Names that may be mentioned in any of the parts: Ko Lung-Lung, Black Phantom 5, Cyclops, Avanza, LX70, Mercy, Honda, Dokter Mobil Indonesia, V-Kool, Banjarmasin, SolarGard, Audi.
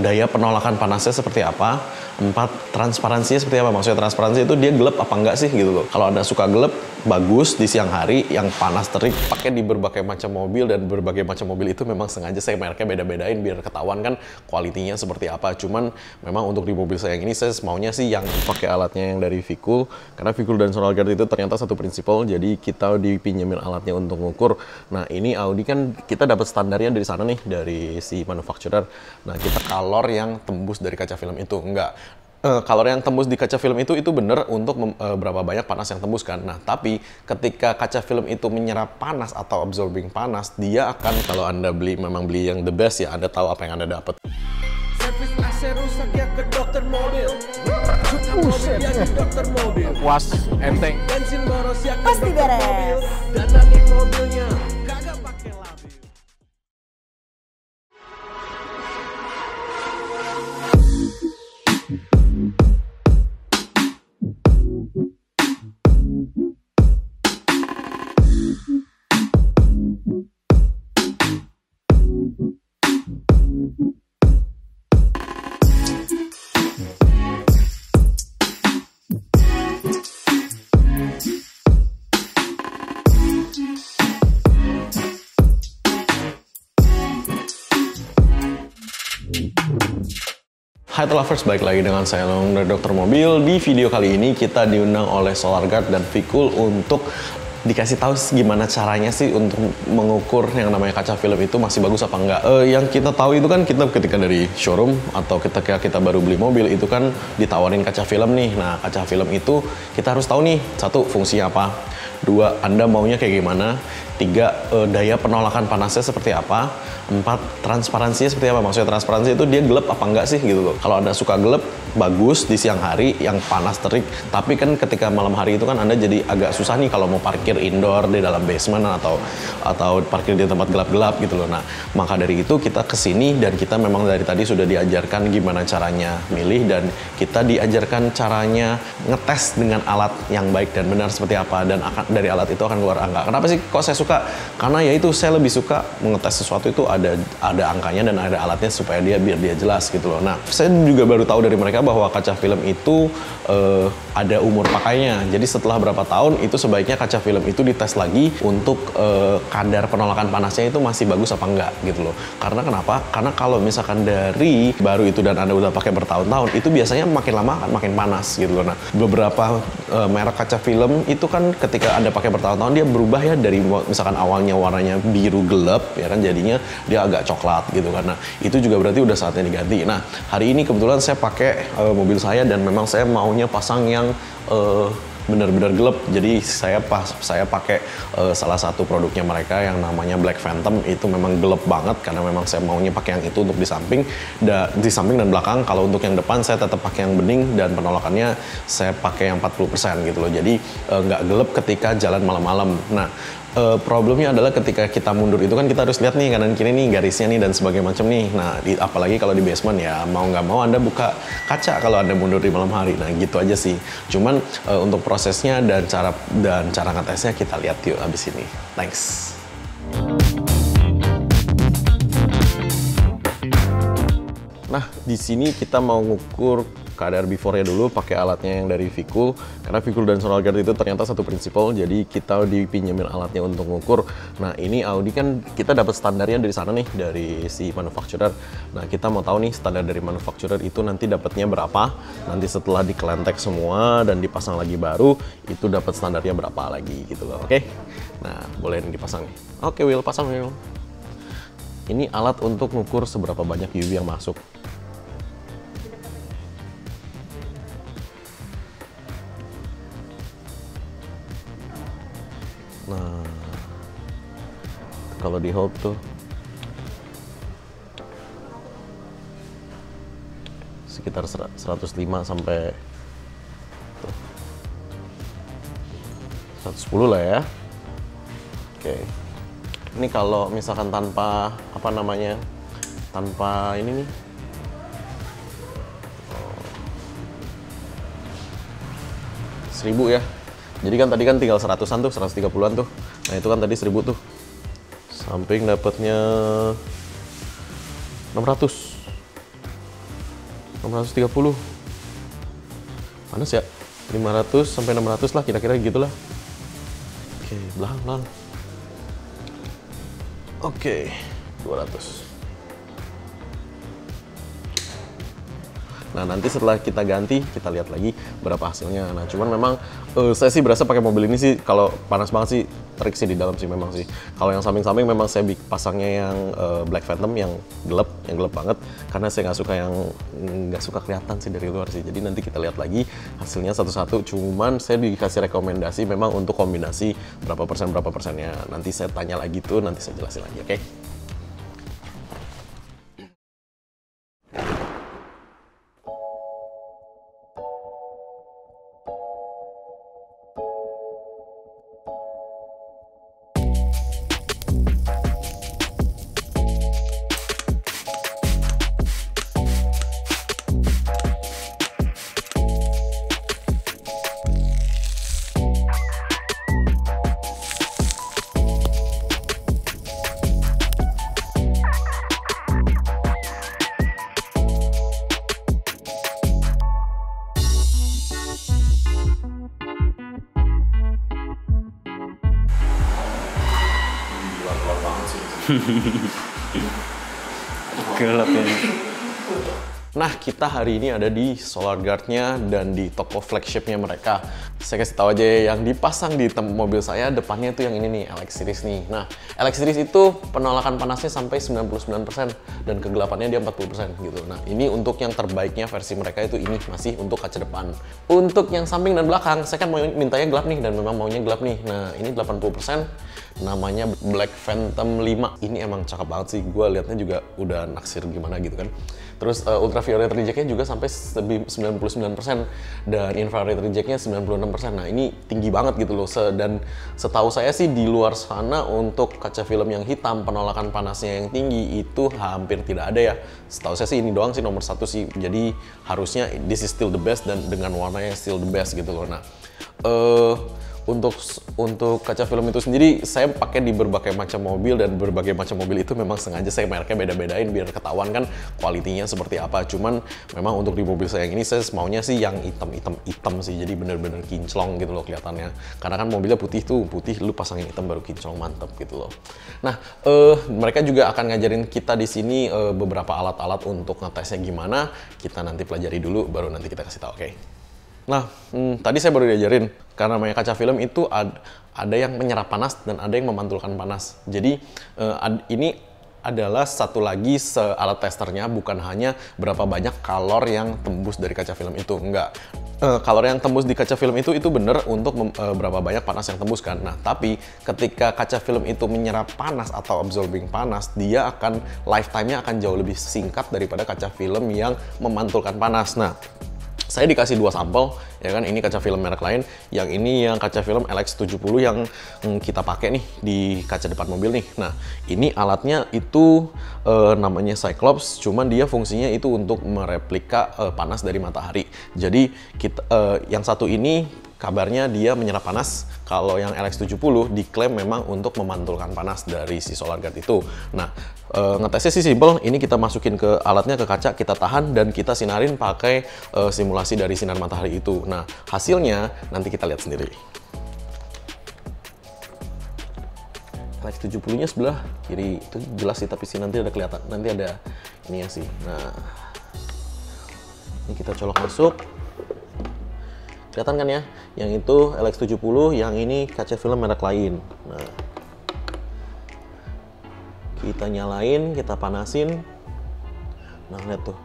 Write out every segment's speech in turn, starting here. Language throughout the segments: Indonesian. daya penolakan panasnya seperti apa. 4, transparansinya seperti apa. Maksudnya transparansi itu dia gelap apa enggak sih gitu loh. Kalau Anda suka gelap, bagus di siang hari. Yang panas terik pakai di berbagai macam mobil, dan berbagai macam mobil itu memang sengaja saya mereknya beda-bedain biar ketahuan kan kualitinya seperti apa. Cuman memang untuk di mobil saya yang ini, saya maunya sih yang pakai alatnya yang dari V-Kool, karena V-Kool dan SolarGard itu ternyata satu prinsipal, jadi kita dipinjemin alatnya untuk ngukur. Nah ini Audi kan kita dapat standarnya dari sana nih, dari si manufacturer. Nah kita kalor yang tembus dari kaca film itu enggak. Kalor yang tembus di kaca film itu benar untuk berapa banyak panas yang tembus kan. Nah, tapi ketika kaca film itu menyerap panas atau absorbing panas, dia akan, kalau Anda memang beli yang the best ya, Anda tahu apa yang Anda dapat. Servis AC rusak ya ke dokter mobil. Puas, enteng. Bensin boros ya ke dokter mobil. Danani mobilnya. Hai Lovers, balik lagi dengan saya Lung dari Dokter Mobil. Di video kali ini kita diundang oleh SolarGard dan V-Kool untuk dikasih tahu gimana caranya sih untuk mengukur yang namanya kaca film itu masih bagus apa enggak. Yang kita tahu itu kan kita ketika dari showroom atau kita baru beli mobil itu kan ditawarin kaca film nih. Nah kaca film itu kita harus tahu nih, satu fungsinya apa, dua Anda maunya kayak gimana, tiga daya penolakan panasnya seperti apa, 4 transparansinya seperti apa. Maksudnya transparansi itu dia gelap apa enggak sih gitu loh. Kalau Anda suka gelap, bagus di siang hari yang panas terik, tapi kan ketika malam hari itu kan Anda jadi agak susah nih kalau mau parkir indoor di dalam basement atau parkir di tempat gelap-gelap gitu loh. Nah, maka dari itu kita kesini dan kita memang dari tadi sudah diajarkan gimana caranya milih, dan kita diajarkan caranya ngetes dengan alat yang baik dan benar seperti apa, dan dari alat itu akan keluar angka. Kenapa sih kok saya suka? Karena ya itu, saya lebih suka mengetes sesuatu itu ada angkanya dan ada alatnya supaya biar dia jelas gitu loh. Nah, saya juga baru tahu dari mereka bahwa kaca film itu ada umur pakainya. Jadi setelah berapa tahun itu sebaiknya kaca film itu dites lagi untuk kadar penolakan panasnya itu masih bagus apa enggak gitu loh. Karena kenapa? Karena kalau misalkan dari baru itu dan Anda udah pakai bertahun-tahun, itu biasanya makin lama makin panas gitu loh. Nah, beberapa merek kaca film itu kan ketika Anda pakai bertahun-tahun dia berubah ya, dari misalkan awalnya warnanya biru gelap ya kan, jadinya dia agak coklat gitu, karena itu juga berarti udah saatnya diganti. Nah, hari ini kebetulan saya pakai mobil saya, dan memang saya maunya pasang yang benar-benar gelap. Jadi saya pakai salah satu produknya mereka yang namanya Black Phantom, itu memang gelap banget karena memang saya maunya pakai yang itu untuk di samping dan belakang. Kalau untuk yang depan saya tetap pakai yang bening, dan penolakannya saya pakai yang 40% gitu loh. Jadi nggak gelap ketika jalan malam-malam. Nah, problemnya adalah ketika kita mundur itu kan kita harus lihat nih kanan kiri nih garisnya nih dan sebagainya macam nih. Nah apalagi kalau di basement ya mau nggak mau Anda buka kaca kalau Anda mundur di malam hari. Nah gitu aja sih. Cuman untuk prosesnya dan cara ngetesnya kita lihat yuk abis ini. Thanks. Nah di sini kita mau ngukur kadar before-nya dulu pakai alatnya yang dari V-Kool, karena V-Kool dan SolarGard itu ternyata satu prinsipal, jadi kita dipinjemin alatnya untuk ngukur. Nah ini Audi kan kita dapat standarnya dari sana nih, dari si manufacturer. Nah kita mau tahu nih standar dari manufacturer itu nanti dapatnya berapa, nanti setelah dikelentek semua dan dipasang lagi baru itu dapat standarnya berapa lagi gitu loh. Oke, nah boleh dipasang nih. Oke Will, pasang Will. Ini alat untuk ngukur seberapa banyak UV yang masuk. Nah, kalau di hold tuh sekitar 105 sampai 110 lah ya. Oke. Ini kalau misalkan tanpa apa namanya? Tanpa ini nih. Oh. 1000 ya. Jadi kan tadi kan tinggal 100-an tuh, 130-an tuh. Nah itu kan tadi 1000 tuh. Samping dapatnya 600. 630. Panas ya, 500 sampai 600 lah, kira-kira gitulah. Oke, belakang. Oke, 200. Nah, nanti setelah kita ganti, kita lihat lagi berapa hasilnya. Nah, cuman memang saya sih berasa pakai mobil ini sih, kalau panas banget sih, terik sih di dalam sih memang sih. Kalau yang samping-samping memang saya pasangnya yang Black Phantom yang gelap banget. Karena saya nggak suka yang kelihatan sih dari luar sih. Jadi nanti kita lihat lagi hasilnya satu-satu. Cuman saya dikasih rekomendasi memang untuk kombinasi berapa persennya. Nanti saya tanya lagi tuh, nanti saya jelasin lagi, oke? Gelap ya. Nah, kita hari ini ada di SolarGard-nya dan di toko flagship-nya mereka. Saya kasih tahu aja yang dipasang di mobil saya, depannya itu yang ini nih, LX series nih. Nah, LX series itu penolakan panasnya sampai 99% dan kegelapannya dia 40% gitu. Nah, ini untuk yang terbaiknya versi mereka itu ini masih untuk kaca depan. Untuk yang samping dan belakang, saya kan mau mintanya gelap nih dan memang maunya gelap nih. Nah, ini 80%, namanya Black Phantom 5. Ini emang cakep banget sih, gue liatnya juga udah naksir gimana gitu kan. Terus ultraviolet rejectnya juga sampai 99% dan infrared rejectnya 96%. Nah, ini tinggi banget gitu loh. Dan setahu saya sih di luar sana untuk kaca film yang hitam penolakan panasnya yang tinggi itu hampir tidak ada ya. Setahu saya sih ini doang sih nomor satu sih. Jadi harusnya this is still the best dan dengan warnanya still the best gitu loh. Nah, Untuk kaca film itu sendiri saya pakai di berbagai macam mobil dan berbagai macam mobil itu memang sengaja saya mereknya beda-bedain biar ketahuan kan kualitinya seperti apa. Cuman memang untuk di mobil saya yang ini saya maunya sih yang hitam sih, jadi bener-bener kinclong gitu loh kelihatannya. Karena kan mobilnya putih tuh, putih lu pasangin hitam baru kinclong, mantep gitu loh. Nah, mereka juga akan ngajarin kita di sini beberapa alat-alat untuk ngetesnya gimana. Kita nanti pelajari dulu baru nanti kita kasih tahu, oke? Nah, tadi saya baru diajarin, karena namanya kaca film itu ada yang menyerap panas dan ada yang memantulkan panas. Jadi ini adalah satu lagi alat testernya, bukan hanya berapa banyak kalor yang tembus dari kaca film itu, enggak. Kalor yang tembus di kaca film itu bener untuk berapa banyak panas yang tembus kan. Nah, tapi ketika kaca film itu menyerap panas atau absorbing panas, dia akan lifetime-nya akan jauh lebih singkat daripada kaca film yang memantulkan panas. Nah, saya dikasih dua sampel, ya kan, ini kaca film merek lain, yang ini yang kaca film LX70 yang kita pakai nih di kaca depan mobil nih. Nah, ini alatnya itu namanya Cyclops, cuman dia fungsinya itu untuk mereplika panas dari matahari. Jadi kita, yang satu ini kabarnya dia menyerap panas, kalau yang LX70 diklaim memang untuk memantulkan panas dari si SolarGard itu. Nah, ngetesnya sih simple, ini kita masukin ke alatnya ke kaca, kita tahan dan kita sinarin pakai simulasi dari sinar matahari itu. Nah, hasilnya nanti kita lihat sendiri. LX70-nya sebelah kiri itu jelas sih, tapi sih nanti ada kelihatan, nanti ada ini ya sih. Nah, ini kita colok masuk. Kelihatan kan ya, yang itu LX70, yang ini kaca film merek lain. Nah, kita nyalain, kita panasin. Nah, lihat tuh,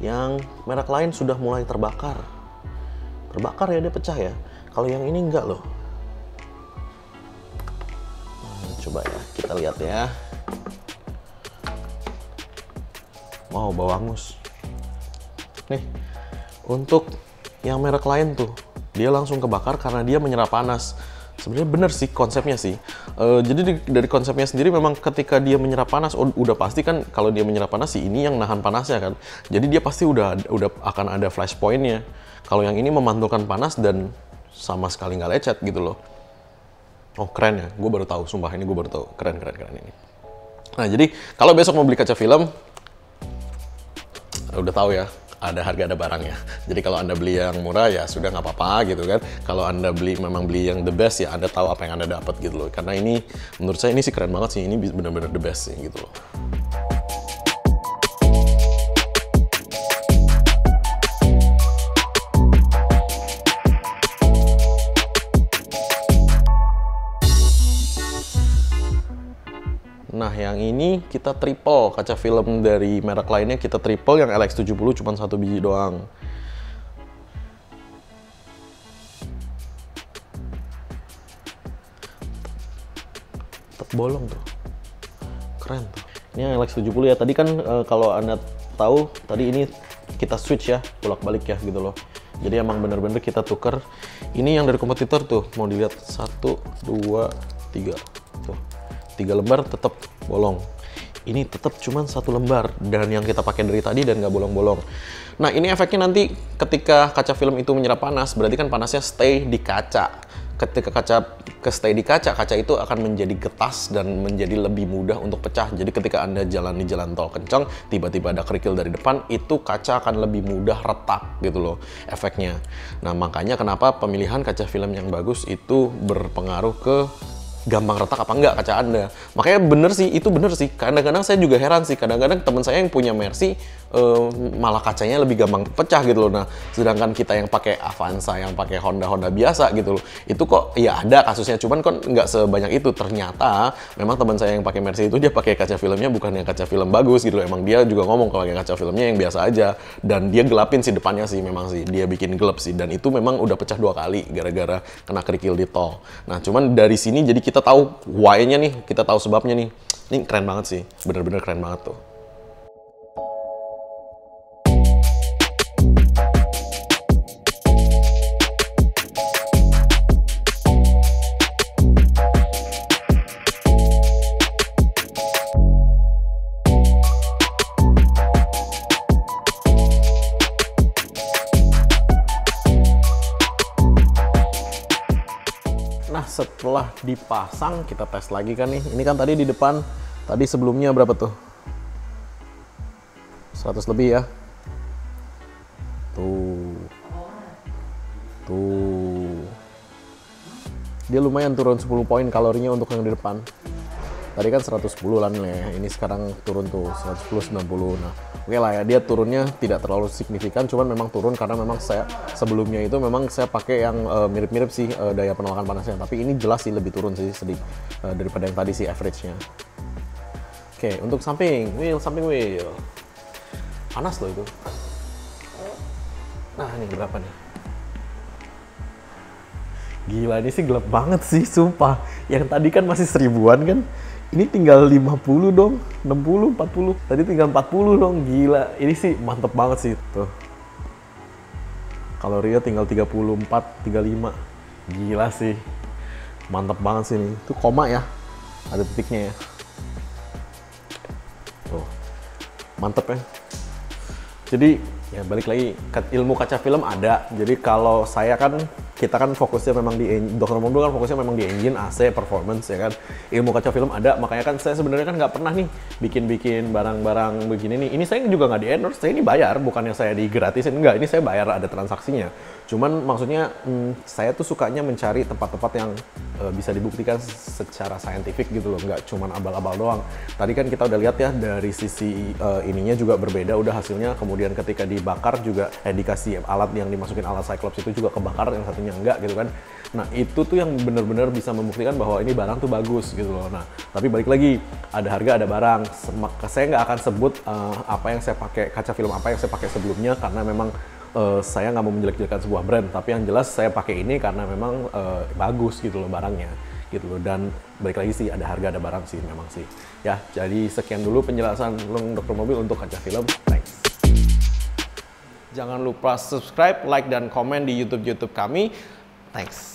yang merek lain sudah mulai terbakar ya, dia pecah ya. Kalau yang ini enggak loh. Nah, coba ya, kita lihat ya. Wow, bau hangus. Nih, untuk yang merek lain tuh dia langsung kebakar karena dia menyerap panas. Sebenarnya bener sih konsepnya sih. Jadi dari konsepnya sendiri memang ketika dia menyerap panas, udah pasti kan kalau dia menyerap panas sih ini yang nahan panasnya kan. Jadi dia pasti udah akan ada flashpointnya. Kalau yang ini memantulkan panas dan sama sekali nggak lecet gitu loh. Oh keren ya, gue baru tahu, sumpah ini gue baru tahu, keren ini. Nah, jadi kalau besok mau beli kaca film, udah tahu ya. ada harga ada barangnya. Jadi kalau Anda beli yang murah ya sudah nggak apa-apa gitu kan. Kalau Anda memang beli yang the best ya Anda tahu apa yang Anda dapat gitu loh. Karena ini menurut saya ini sih keren banget sih, ini benar-benar the best sih gitu loh. Nah, yang ini kita triple, kaca film dari merek lainnya kita triple, yang LX70 cuma 1 biji doang. Tetep bolong tuh. Keren tuh. Ini yang LX70 ya, tadi kan kalau Anda tahu, tadi ini kita switch ya, bolak-balik ya gitu loh. Jadi emang bener-bener kita tuker. Ini yang dari kompetitor tuh, mau dilihat 1, 2, 3 tuh. 3 lembar tetap bolong. Ini tetap cuman 1 lembar dan yang kita pakai dari tadi dan nggak bolong-bolong. Nah, ini efeknya nanti ketika kaca film itu menyerap panas, berarti kan panasnya stay di kaca. Ketika kaca stay di kaca, kaca itu akan menjadi getas dan menjadi lebih mudah untuk pecah. Jadi ketika Anda jalan di jalan tol kencang, tiba-tiba ada kerikil dari depan, itu kaca akan lebih mudah retak gitu loh efeknya. Nah, makanya kenapa pemilihan kaca film yang bagus itu berpengaruh ke gampang retak apa enggak kaca Anda. Makanya bener sih, itu bener sih. Kadang-kadang saya juga heran sih, kadang-kadang teman saya yang punya Mercy malah kacanya lebih gampang pecah gitu loh. Nah, sedangkan kita yang pakai Avanza, yang pakai Honda biasa gitu loh, itu kok ya ada kasusnya, cuman kok nggak sebanyak itu. Ternyata memang teman saya yang pakai Mercy itu dia pakai kaca filmnya bukan yang kaca film bagus gitu loh. Emang dia juga ngomong kalau pakai kaca filmnya yang biasa aja, dan dia gelapin sih depannya sih, memang sih dia bikin gelap sih, dan itu memang udah pecah 2 kali gara-gara kena kerikil di tol. Nah, cuman dari sini jadi kita tahu why-nya nih, kita tahu sebabnya nih. Ini keren banget sih, bener-bener keren banget tuh. Nah, setelah dipasang kita tes lagi kan nih. Ini kan tadi di depan, tadi sebelumnya berapa tuh? 100 lebih ya. Tuh. Tuh. Dia lumayan turun 10 poin kalorinya untuk yang di depan. Tadi kan 110-an ya. Ini sekarang turun tuh 110 90. Nah, oke lah ya, dia turunnya tidak terlalu signifikan, cuman memang turun karena memang saya sebelumnya itu memang saya pakai yang mirip-mirip sih daya penolakan panasnya, tapi ini jelas sih lebih turun sih sedikit daripada yang tadi sih average-nya. Oke, untuk samping wheel. Panas loh itu. Nah, ini berapa nih? Gila, ini sih gelap banget sih, sumpah. Yang tadi kan masih 1000-an kan? Ini tinggal 50 dong, 60, 40. Tadi tinggal 40 dong, gila. Ini sih mantep banget sih, tuh. Kalorinya tinggal 34, 35. Gila sih. Mantep banget sih ini. Itu koma ya. Ada titiknya ya. Tuh. Mantep ya. Jadi, ya balik lagi ke ilmu kaca film ada. Jadi kalau saya kan, kita kan fokusnya memang di Dokter Mobil kan fokusnya memang di engine, AC, performance ya kan. Ilmu kaca film ada, makanya kan saya sebenarnya kan nggak pernah nih bikin barang-barang begini nih. Ini saya juga nggak di endorse, saya ini bayar, bukannya saya di gratisin, enggak, ini saya bayar, ada transaksinya. Cuman maksudnya saya tuh sukanya mencari tempat-tempat yang bisa dibuktikan secara saintifik gitu loh, nggak cuman abal-abal doang. Tadi kan kita udah lihat ya dari sisi ininya juga berbeda, udah hasilnya. Kemudian ketika dibakar juga dikasih alat yang dimasukin alat Cyclops itu juga kebakar, yang satunya enggak gitu kan. Nah, itu tuh yang bener-bener bisa membuktikan bahwa ini barang tuh bagus gitu loh. Nah, tapi balik lagi, ada harga ada barang. Saya nggak akan sebut apa yang saya pakai, kaca film apa yang saya pakai sebelumnya, karena memang saya nggak mau menjelek-jelekan sebuah brand. Tapi yang jelas saya pakai ini karena memang bagus gitu loh barangnya gitu loh. Dan balik lagi sih, ada harga ada barang sih memang sih ya. Jadi sekian dulu penjelasan Dokter Mobil untuk kaca film. Thanks. Jangan lupa subscribe, like, dan komen di YouTube kami. Thanks.